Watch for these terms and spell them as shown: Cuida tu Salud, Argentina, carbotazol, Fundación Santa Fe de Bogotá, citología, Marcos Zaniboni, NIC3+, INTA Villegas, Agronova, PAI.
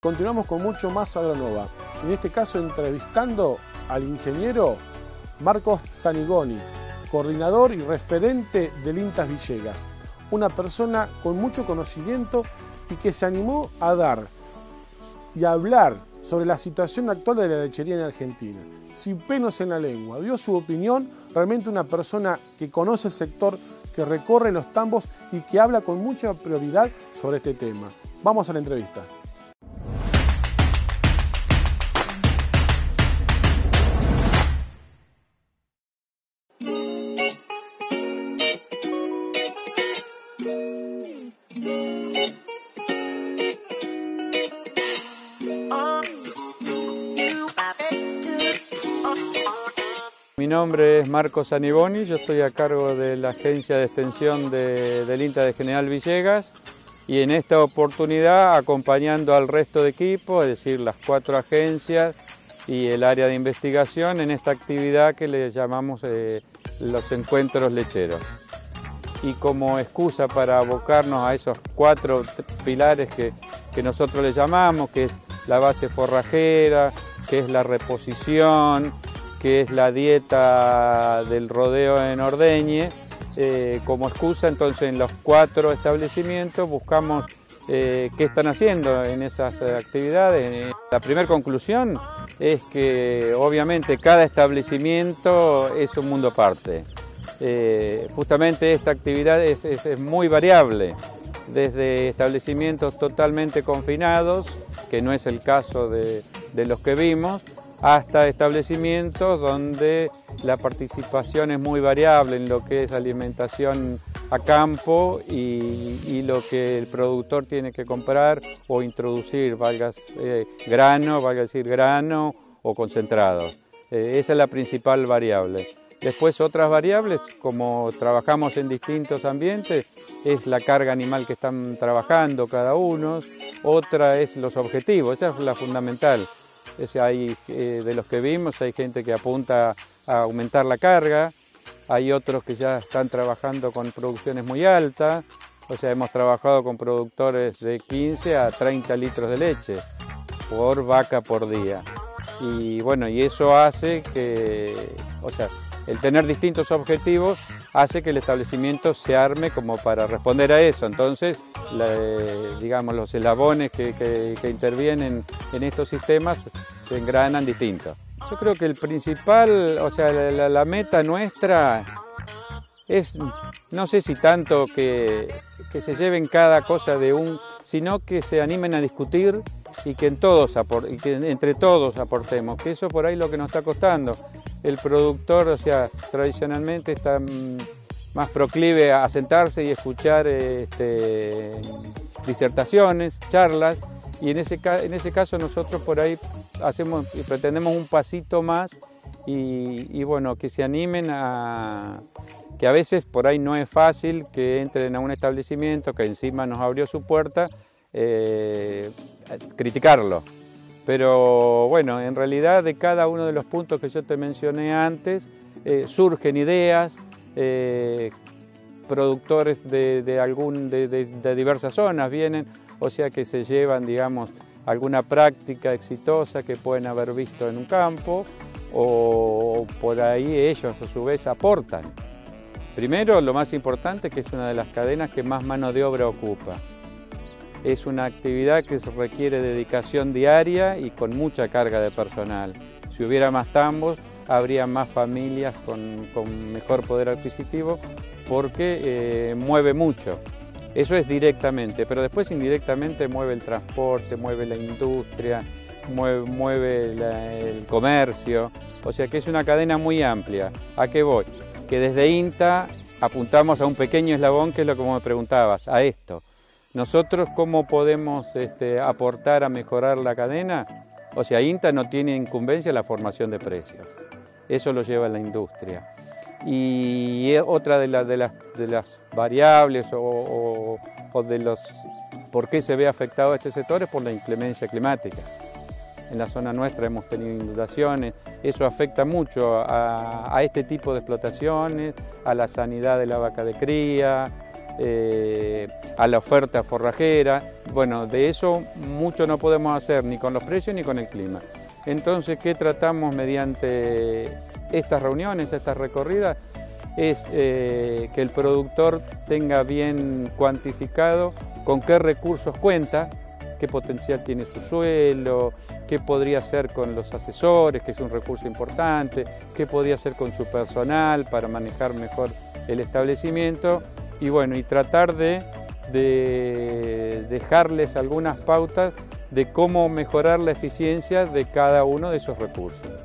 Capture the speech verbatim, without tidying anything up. Continuamos con mucho más Agronova, en este caso entrevistando al ingeniero Marcos Zaniboni, coordinador y referente del INTA Villegas, una persona con mucho conocimiento y que se animó a dar y a hablar sobre la situación actual de la lechería en Argentina, sin pelos en la lengua, dio su opinión, realmente una persona que conoce el sector, que recorre los tambos y que habla con mucha prioridad sobre este tema. Vamos a la entrevista. Mi nombre es Marcos Zaniboni, yo estoy a cargo de la agencia de extensión de, del INTA de General Villegas y en esta oportunidad acompañando al resto de equipo, es decir, las cuatro agencias y el área de investigación en esta actividad que le llamamos eh, los encuentros lecheros. Y como excusa para abocarnos a esos cuatro pilares que, que nosotros le llamamos, que es la base forrajera, que es la reposición, que es la dieta del rodeo en ordeñe, eh, como excusa entonces en los cuatro establecimientos buscamos eh, qué están haciendo en esas actividades. La primera conclusión es que obviamente cada establecimiento es un mundo aparte. Eh, justamente esta actividad es, es, es muy variable, desde establecimientos totalmente confinados, que no es el caso de, de los que vimos, hasta establecimientos donde la participación es muy variable en lo que es alimentación a campo y, y lo que el productor tiene que comprar o introducir, valga eh, grano, valga decir grano o concentrado. Eh, esa es la principal variable. Después otras variables, como trabajamos en distintos ambientes, es la carga animal que están trabajando cada uno, otra es los objetivos, esa es la fundamental. Es, hay, eh, de los que vimos hay gente que apunta a aumentar la carga, hay otros que ya están trabajando con producciones muy altas, o sea, hemos trabajado con productores de quince a treinta litros de leche por vaca por día. Y bueno, y eso hace que, o sea, el tener distintos objetivos hace que el establecimiento se arme como para responder a eso. Entonces, la, digamos, los eslabones que, que, que intervienen en estos sistemas se engranan distintos. Yo creo que el principal, o sea, la, la meta nuestra es, no sé si tanto que, que se lleven cada cosa de un, sino que se animen a discutir y que, en todos, y que entre todos aportemos, que eso por ahí es lo que nos está costando. El productor, o sea, tradicionalmente está más proclive a sentarse y escuchar este, disertaciones, charlas, y en ese, en ese caso nosotros por ahí hacemos y pretendemos un pasito más y, y bueno, que se animen a... que a veces por ahí no es fácil que entren a un establecimiento que encima nos abrió su puerta, eh, criticarlo. Pero bueno, en realidad de cada uno de los puntos que yo te mencioné antes, eh, surgen ideas, eh, productores de, de, algún, de, de, de diversas zonas vienen, o sea que se llevan, digamos, alguna práctica exitosa que pueden haber visto en un campo, o por ahí ellos a su vez aportan. Primero, lo más importante, que es una de las cadenas que más mano de obra ocupa. Es una actividad que requiere dedicación diaria y con mucha carga de personal. Si hubiera más tambos, habría más familias con, con mejor poder adquisitivo porque eh, mueve mucho. Eso es directamente, pero después indirectamente mueve el transporte, mueve la industria, mueve, mueve la, el comercio. O sea que es una cadena muy amplia. ¿A qué voy? Que desde INTA apuntamos a un pequeño eslabón, que es lo que me preguntabas, a esto. Nosotros, ¿cómo podemos este, aportar a mejorar la cadena? O sea, INTA no tiene incumbencia en la formación de precios. Eso lo lleva la industria. Y otra de, la, de, las, de las variables o, o, o de los por qué se ve afectado este sector es por la inclemencia climática. En la zona nuestra hemos tenido inundaciones. Eso afecta mucho a, a este tipo de explotaciones, a la sanidad de la vaca de cría, eh, a la oferta forrajera. Bueno, de eso mucho no podemos hacer, ni con los precios ni con el clima. Entonces, ¿qué tratamos mediante estas reuniones, estas recorridas? Es eh, que el productor tenga bien cuantificado con qué recursos cuenta, qué potencial tiene su suelo, qué podría hacer con los asesores, que es un recurso importante, qué podría hacer con su personal para manejar mejor el establecimiento y bueno, y tratar de, de dejarles algunas pautas de cómo mejorar la eficiencia de cada uno de esos recursos.